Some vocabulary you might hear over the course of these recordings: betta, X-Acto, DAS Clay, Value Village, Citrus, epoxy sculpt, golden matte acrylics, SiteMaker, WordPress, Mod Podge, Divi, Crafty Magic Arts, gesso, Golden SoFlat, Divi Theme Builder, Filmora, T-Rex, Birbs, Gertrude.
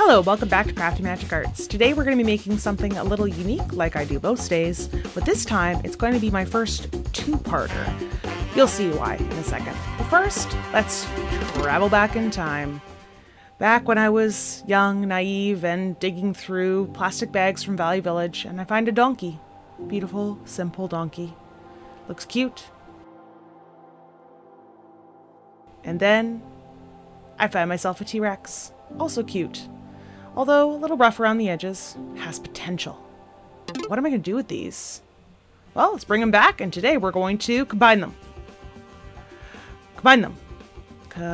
Hello, welcome back to Crafty Magic Arts. Today we're going to be making something a little unique like I do most days, but this time it's going to be my first two-parter. You'll see why in a second. But first, let's travel back in time. Back when I was young, naive, and digging through plastic bags from Value Village, and I find a donkey. Beautiful, simple donkey. Looks cute. And then I find myself a T-Rex. Also cute. Although a little rough around the edges, has potential. What am I going to do with these? Well, let's bring them back, and today we're going to combine them. Combine them. Come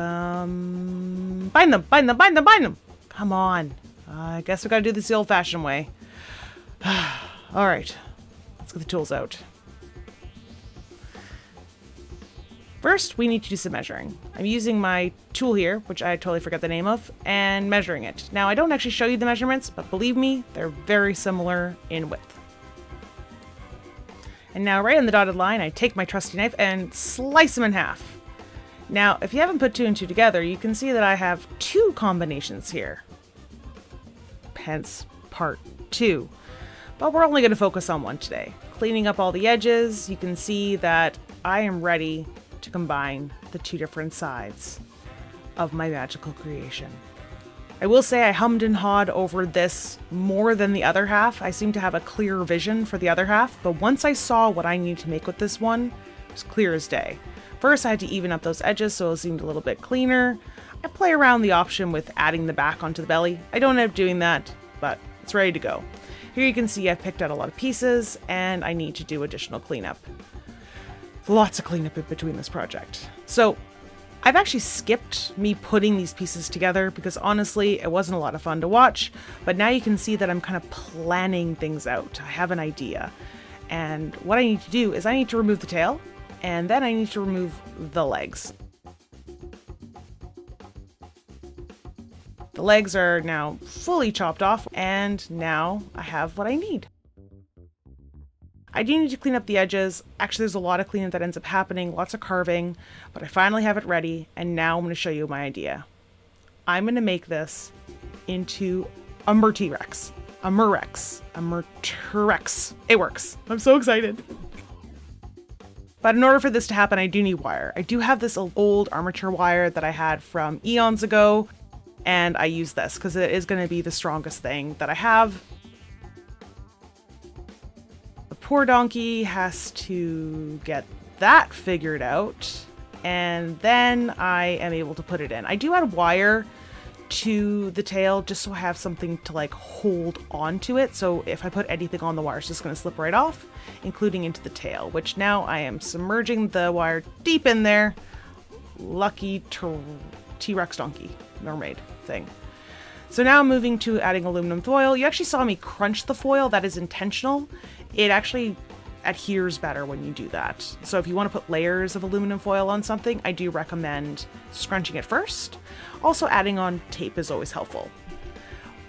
on. I guess we got to do this the old-fashioned way. All right. Let's get the tools out. First, we need to do some measuring. I'm using my tool here, which I totally forgot the name of, and measuring it. Now, I don't actually show you the measurements, but believe me, they're very similar in width. And now, right on the dotted line, I take my trusty knife and slice them in half. Now, if you haven't put two and two together, you can see that I have two combinations here. Hence, part two. But we're only going to focus on one today. Cleaning up all the edges, you can see that I am ready to combine the two different sides of my magical creation. I will say I hummed and hawed over this more than the other half. I seem to have a clearer vision for the other half, but once I saw what I needed to make with this one, it was clear as day. First, I had to even up those edges so it seemed a little bit cleaner. I play around the option with adding the back onto the belly. I don't end up doing that, but it's ready to go. Here you can see I've picked out a lot of pieces and I need to do additional cleanup. Lots of cleanup in between this project. So I've actually skipped me putting these pieces together because honestly, it wasn't a lot of fun to watch, but now you can see that I'm kind of planning things out. I have an idea. And what I need to do is I need to remove the tail and then I need to remove the legs. The legs are now fully chopped off and now I have what I need. I do need to clean up the edges. Actually, there's a lot of cleanup that ends up happening, lots of carving, but I finally have it ready. And now I'm going to show you my idea. I'm going to make this into a Mer-T-Rex, a Mer-Rex, a Mer-T-Rex. It works. I'm so excited. But in order for this to happen, I do need wire. I do have this old armature wire that I had from eons ago. And I use this because it is going to be the strongest thing that I have. Poor donkey has to get that figured out and then I am able to put it in. I do add wire to the tail just so I have something to like hold on to it. So if I put anything on the wire, it's just going to slip right off, including into the tail, which now I am submerging the wire deep in there. Lucky T-Rex donkey mermaid thing. So now I'm moving to adding aluminum foil. You actually saw me crunch the foil. That is intentional. It actually adheres better when you do that. So if you want to put layers of aluminum foil on something, I do recommend scrunching it first. Also adding on tape is always helpful.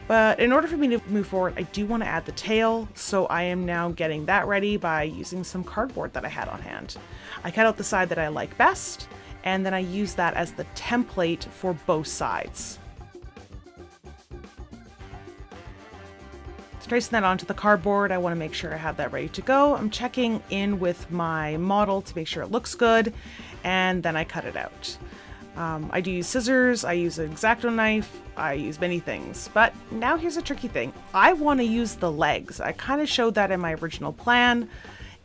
But in order for me to move forward, I do want to add the tail. So I am now getting that ready by using some cardboard that I had on hand. I cut out the side that I like best, and then I use that as the template for both sides. Tracing that onto the cardboard. I want to make sure I have that ready to go. I'm checking in with my model to make sure it looks good, and then I cut it out. I do use scissors, I use an X-Acto knife, I use many things, but now here's a tricky thing. I want to use the legs. I kind of showed that in my original plan.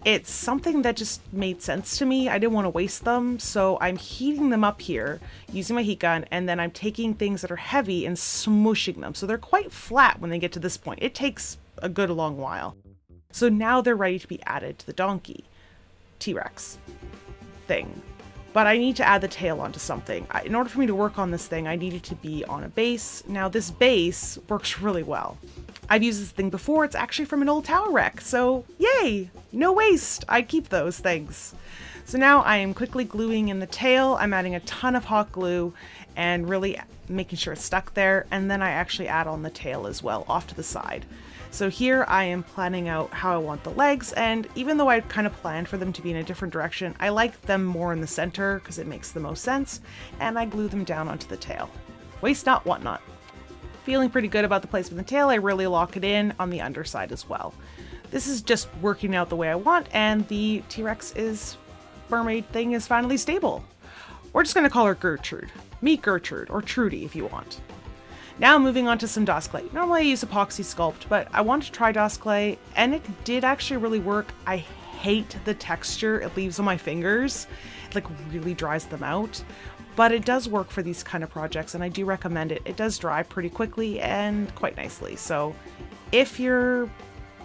It's something that just made sense to me. I didn't want to waste them, so I'm heating them up here using my heat gun, and then I'm taking things that are heavy and smooshing them. So they're quite flat when they get to this point. It takes a good long while. So now they're ready to be added to the donkey, T-Rex thing. But I need to add the tail onto something. In order for me to work on this thing, I needed to be on a base. Now this base works really well. I've used this thing before. It's actually from an old tower wreck. So yay, no waste. I keep those things. So now I am quickly gluing in the tail. I'm adding a ton of hot glue and really making sure it's stuck there. And then I actually add on the tail as well off to the side. So here I am planning out how I want the legs, and even though I kind of planned for them to be in a different direction, I like them more in the center because it makes the most sense, and I glue them down onto the tail. Waste not, want not. Feeling pretty good about the placement of the tail, I really lock it in on the underside as well. This is just working out the way I want, and the T-Rex is mermaid thing is finally stable. We're just going to call her Gertrude. Meet Gertrude, or Trudy if you want. Now moving on to some DAS Clay. Normally I use epoxy sculpt, but I wanted to try DAS Clay, and it did actually really work. I hate the texture it leaves on my fingers. It like really dries them out. But it does work for these kind of projects, and I do recommend it. It does dry pretty quickly and quite nicely. So if you're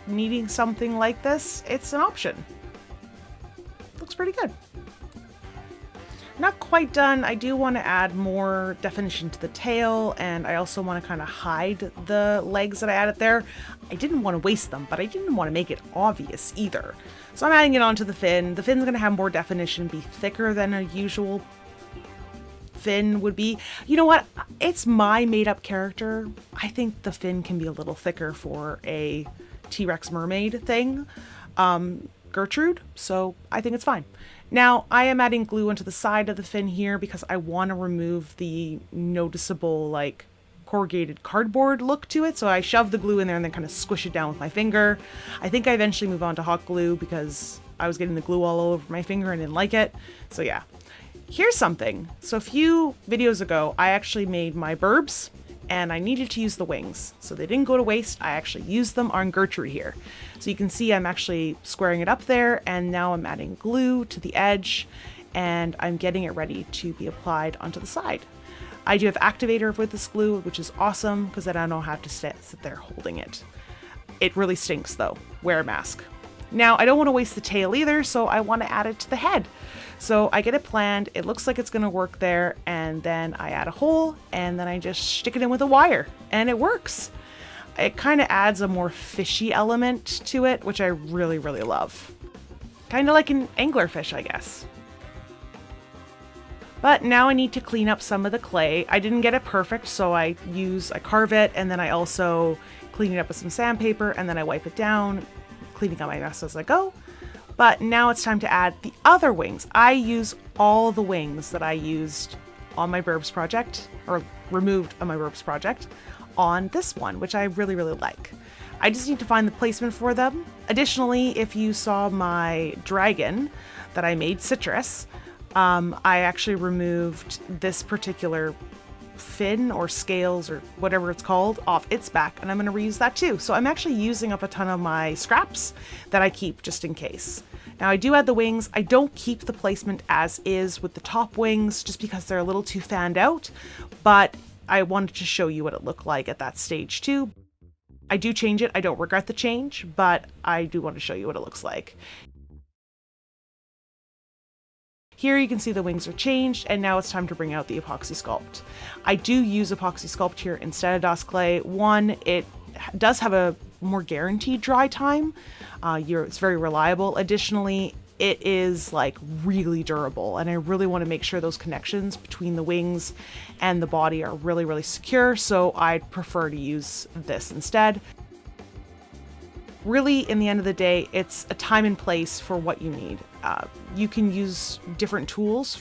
needing something like this, it's an option. Looks pretty good. Not quite done. I do want to add more definition to the tail, and I also want to kind of hide the legs that I added there. I didn't want to waste them, but I didn't want to make it obvious either. So I'm adding it onto the fin. The fin's going to have more definition, be thicker than a usual fin would be. You know what? It's my made-up character. I think the fin can be a little thicker for a T-Rex mermaid thing. Gertrude, so I think it's fine. Now I am adding glue onto the side of the fin here because I want to remove the noticeable like corrugated cardboard look to it. So I shove the glue in there and then kind of squish it down with my finger. I think I eventually move on to hot glue because I was getting the glue all over my finger and didn't like it. So yeah, here's something. So a few videos ago, I actually made my Birbs and I needed to use the wings. So they didn't go to waste. I actually used them on Gertrude here. So you can see I'm actually squaring it up there, and now I'm adding glue to the edge and I'm getting it ready to be applied onto the side. I do have activator with this glue, which is awesome because then I don't have to sit there holding it. It really stinks though. Wear a mask. Now I don't want to waste the tail either, so I want to add it to the head. So I get it planned, it looks like it's going to work there, and then I add a hole and then I just stick it in with a wire and it works. It kind of adds a more fishy element to it, which I really, really love. Kind of like an anglerfish, I guess. But now I need to clean up some of the clay. I didn't get it perfect, so I carve it, and then I also clean it up with some sandpaper, and then I wipe it down, cleaning up my mess as I go. But now it's time to add the other wings. I use all the wings that I used on my Birbs project, or removed on my Birbs project, on this one, which I really, really like. I just need to find the placement for them. Additionally, if you saw my dragon that I made, Citrus, I actually removed this particular fin or scales or whatever it's called off its back, and I'm going to reuse that too. So I'm actually using up a ton of my scraps that I keep just in case. Now I do add the wings. I don't keep the placement as is with the top wings just because they're a little too fanned out, but I wanted to show you what it looked like at that stage too. I do change it. I don't regret the change, but I do want to show you what it looks like. Here you can see the wings are changed, and now it's time to bring out the epoxy sculpt. I do use epoxy sculpt here instead of DAS Clay. One, it does have a more guaranteed dry time. It's very reliable. Additionally, it is like really durable, and I really want to make sure those connections between the wings and the body are really, really secure, so I'd prefer to use this instead. Really, in the end of the day, it's a time and place for what you need. You can use different tools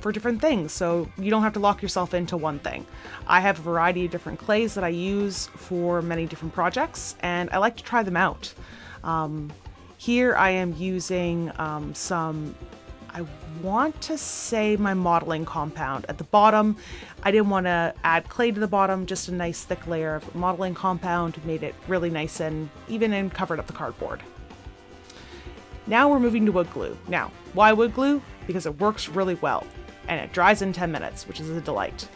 for different things, so you don't have to lock yourself into one thing. I have a variety of different clays that I use for many different projects, and I like to try them out. Here I am using some, I want to say my modeling compound at the bottom. I didn't want to add clay to the bottom, just a nice thick layer of modeling compound made it really nice and even and covered up the cardboard. Now we're moving to wood glue. Now, why wood glue? Because it works really well and it dries in 10 minutes, which is a delight.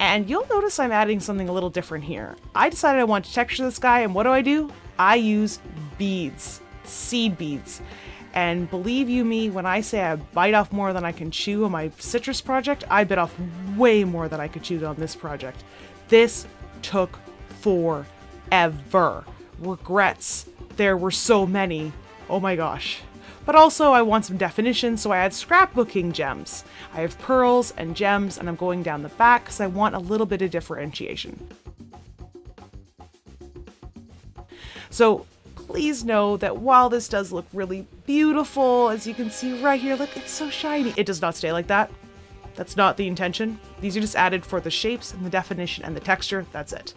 And you'll notice I'm adding something a little different here. I decided I want to texture this guy, and what do? I use beads, seed beads. And believe you me, when I say I bite off more than I can chew on my Citrus project, I bit off way more than I could chew on this project. This took forever. Regrets. There were so many. Oh my gosh. But also I want some definition, so I add scrapbooking gems. I have pearls and gems, and I'm going down the back because I want a little bit of differentiation. So please know that while this does look really beautiful, as you can see right here, look, it's so shiny. It does not stay like that. That's not the intention. These are just added for the shapes and the definition and the texture. That's it.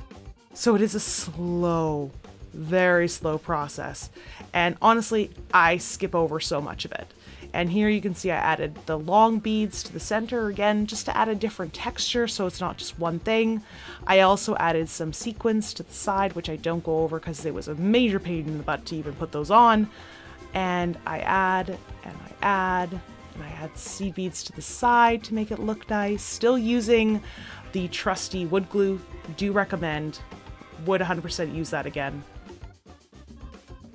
So it is a slow, very slow process. And honestly, I skip over so much of it. And here you can see I added the long beads to the center again, just to add a different texture so it's not just one thing. I also added some sequins to the side, which I don't go over because it was a major pain in the butt to even put those on. And I add, and I add, and I add seed beads to the side to make it look nice. Still using the trusty wood glue. Do recommend. Would 100% use that again.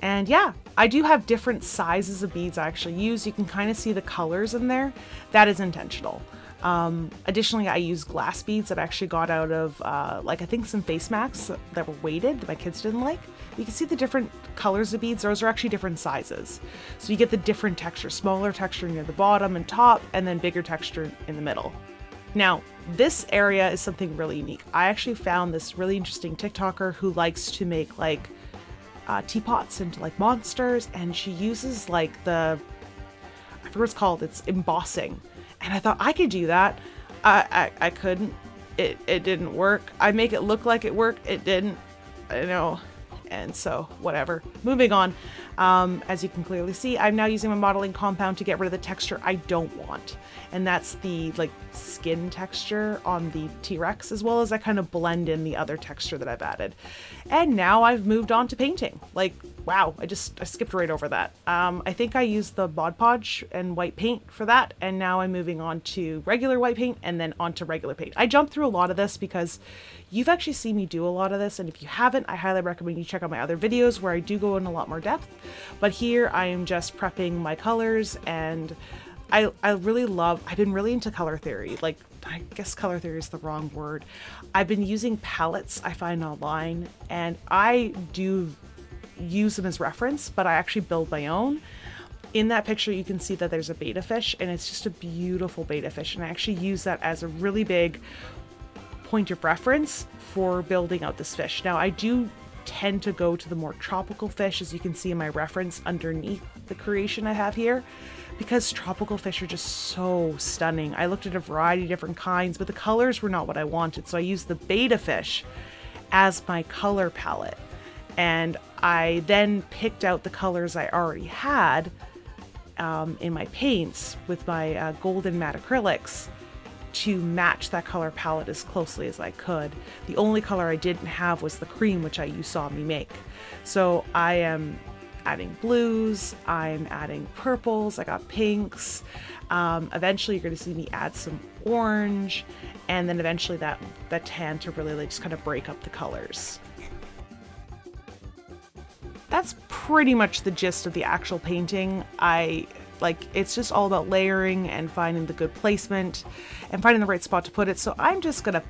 And yeah, I do have different sizes of beads I actually use. You can kind of see the colors in there. That is intentional. Additionally, I use glass beads that I actually got out of, like I think some face masks that were weighted that my kids didn't like. You can see the different colors of beads. Those are actually different sizes. So you get the different texture, smaller texture near the bottom and top, and then bigger texture in the middle. Now, this area is something really unique. I actually found this really interesting TikToker who likes to make like teapots into like monsters, and she uses like the, I forget what it's called, it's embossing. And I thought I could do that. I couldn't. It didn't work. I make it look like it worked. It didn't, you know, and so whatever. Moving on. As you can clearly see, I'm now using my modeling compound to get rid of the texture I don't want. And that's the like skin texture on the T-Rex, as well as I kind of blend in the other texture that I've added. And now I've moved on to painting. Like, wow, I skipped right over that. I think I used the Mod Podge and white paint for that. And now I'm moving on to regular white paint and then onto regular paint. I jumped through a lot of this because you've actually seen me do a lot of this. And if you haven't, I highly recommend you check out my other videos where I do go in a lot more depth. But here I am just prepping my colors, and I really love, I've been really into color theory. Like, I guess color theory is the wrong word. I've been using palettes I find online, and I do use them as reference, but I actually build my own. In that picture, you can see that there's a betta fish, and it's just a beautiful betta fish. And I actually use that as a really big point of reference for building out this fish. Now I do tend to go to the more tropical fish, as you can see in my reference underneath the creation I have here, because tropical fish are just so stunning. I looked at a variety of different kinds, but the colors were not what I wanted, so I used the betta fish as my color palette, and I then picked out the colors I already had in my paints with my golden matte acrylics to match that color palette as closely as I could. The only color I didn't have was the cream, which you saw me make. So I am adding blues, I'm adding purples, I got pinks. Eventually you're gonna see me add some orange, and then eventually that tan to really like just kind of break up the colors. That's pretty much the gist of the actual painting. It's just all about layering and finding the good placement and finding the right spot to put it. So I'm just gonna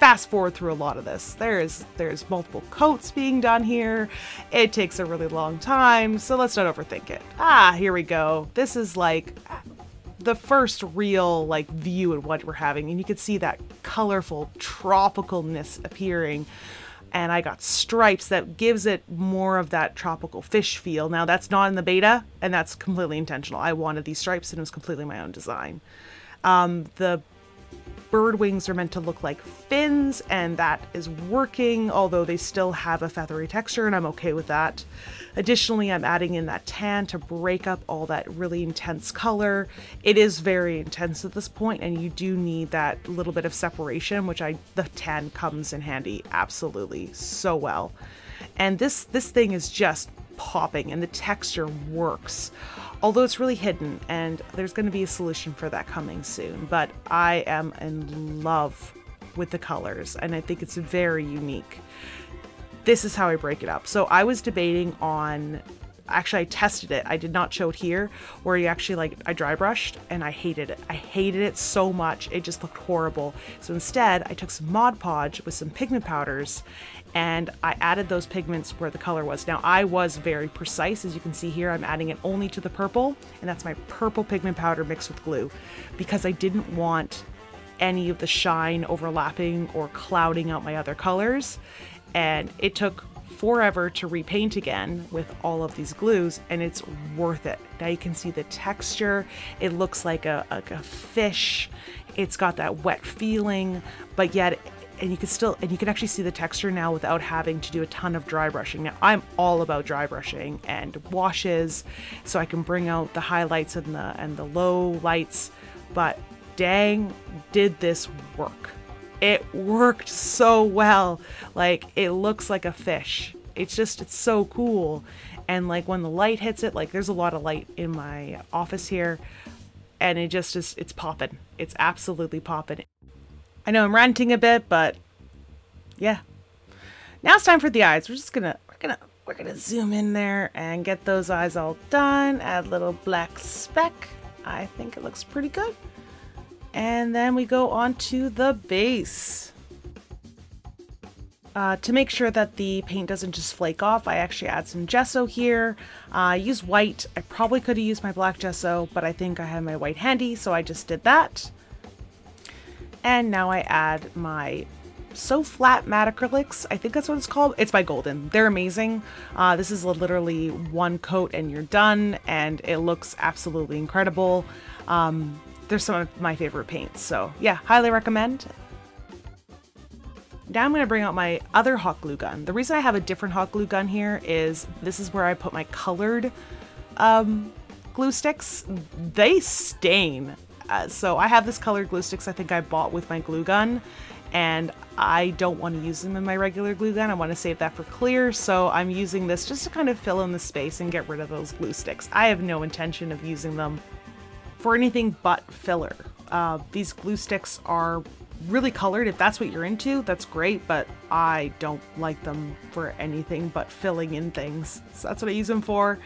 fast forward through a lot of this. There's multiple coats being done here. It takes a really long time, so let's not overthink it. Here we go. This is like the first real like view of what we're having, and you can see that colorful tropicalness appearing. And I got stripes that gives it more of that tropical fish feel. Now that's not in the beta, and that's completely intentional. I wanted these stripes, and it was completely my own design. The bird wings are meant to look like fins, and that is working, although they still have a feathery texture, and I'm okay with that. Additionally, I'm adding in that tan to break up all that really intense color. It is very intense at this point, and you do need that little bit of separation, which the tan comes in handy absolutely so well. And this thing is just popping, and the texture works. Although it's really hidden, and there's going to be a solution for that coming soon, but I am in love with the colors, and I think it's very unique. This is how I break it up. So I was debating on, actually I tested it, I did not show it here, where you actually like, I dry brushed, and I hated it. I hated it so much, it just looked horrible. So instead, I took some Mod Podge with some pigment powders, and I added those pigments where the color was. Now I was very precise, as you can see here, I'm adding it only to the purple, and that's my purple pigment powder mixed with glue, because I didn't want any of the shine overlapping or clouding out my other colors. And it took forever to repaint again with all of these glues, and it's worth it. Now you can see the texture, it looks like a fish, it's got that wet feeling, but yet and you can still, and you can actually see the texture now without having to do a ton of dry brushing. Now I'm all about dry brushing and washes, so I can bring out the highlights and the low lights, but dang, did this work. It worked so well. Like, it looks like a fish. It's just, it's so cool. And like when the light hits it, like there's a lot of light in my office here, and it just is, it's popping. It's absolutely popping. I know I'm ranting a bit, but yeah. Now it's time for the eyes. We're just gonna, we're gonna zoom in there and get those eyes all done. Add a little black speck. I think it looks pretty good. And then we go on to the base. To make sure that the paint doesn't just flake off, I actually add some gesso here. I use white. I probably could have used my black gesso, but I think I had my white handy, so I just did that. And now I add my So Flat matte acrylics. I think that's what it's called. It's by Golden. They're amazing. This is literally one coat and you're done, and it looks absolutely incredible. They're some of my favorite paints, so yeah, highly recommend. Now I'm going to bring out my other hot glue gun. The reason I have a different hot glue gun here is this is where I put my colored glue sticks. They stain. So I have this colored glue sticks I think I bought with my glue gun, and I don't want to use them in my regular glue gun. I want to save that for clear, so I'm using this just to kind of fill in the space and get rid of those glue sticks. I have no intention of using them for anything but filler. These glue sticks are really colored. If that's what you're into, that's great, but I don't like them for anything but filling in things, so that's what I use them for.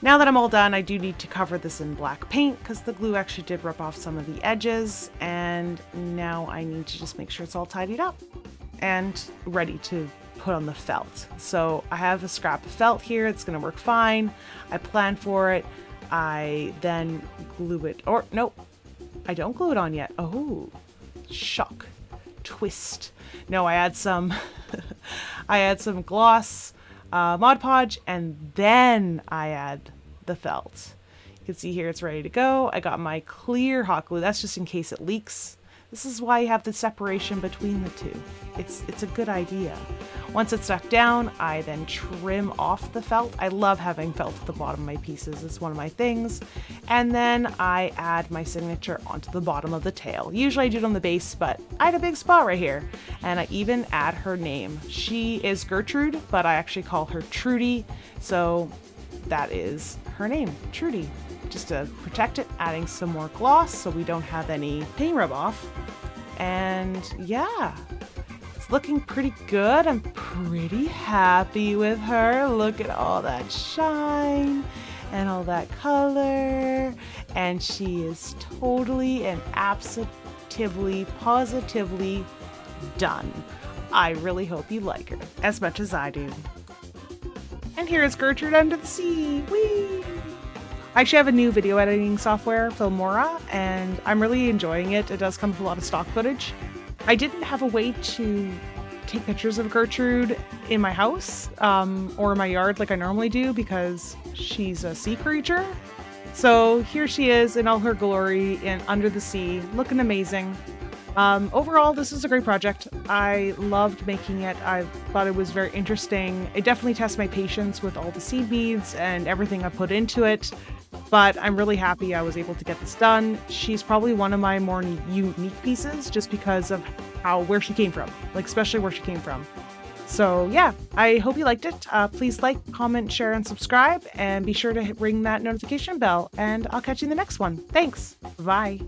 Now that I'm all done, I do need to cover this in black paint because the glue actually did rip off some of the edges, and now I need to just make sure it's all tidied up and ready to put on the felt. So I have a scrap of felt here. It's going to work fine. I plan for it. I then glue it, or nope, I don't glue it on yet. Oh, shock, twist. No, I add some I add some gloss, Mod Podge, and then I add the felt. You can see here it's ready to go. I got my clear hot glue. That's just in case it leaks. This is why you have the separation between the two. It's a good idea. Once it's stuck down, I then trim off the felt. I love having felt at the bottom of my pieces. It's one of my things. And then I add my signature onto the bottom of the tail. Usually I do it on the base, but I had a big spot right here. And I even add her name. She is Gertrude, but I actually call her Trudy. So that is her name, Trudy. Just to protect it, adding some more gloss so we don't have any paint rub off. And yeah, it's looking pretty good. I'm pretty happy with her. Look at all that shine and all that color. And she is totally and absolutely, positively done. I really hope you like her as much as I do. And here is Gertrude under the sea. Whee! I actually have a new video editing software, Filmora, and I'm really enjoying it. It does come with a lot of stock footage. I didn't have a way to take pictures of Gertrude in my house or in my yard like I normally do because she's a sea creature. So here she is in all her glory and under the sea, looking amazing. Overall, this is a great project. I loved making it. I thought it was very interesting. It definitely tests my patience with all the seed beads and everything I put into it, but I'm really happy I was able to get this done. She's probably one of my more unique pieces just because of where she came from, like especially where she came from. So yeah, I hope you liked it. Please like, comment, share, and subscribe, and be sure to ring that notification bell, and I'll catch you in the next one. Thanks. Bye.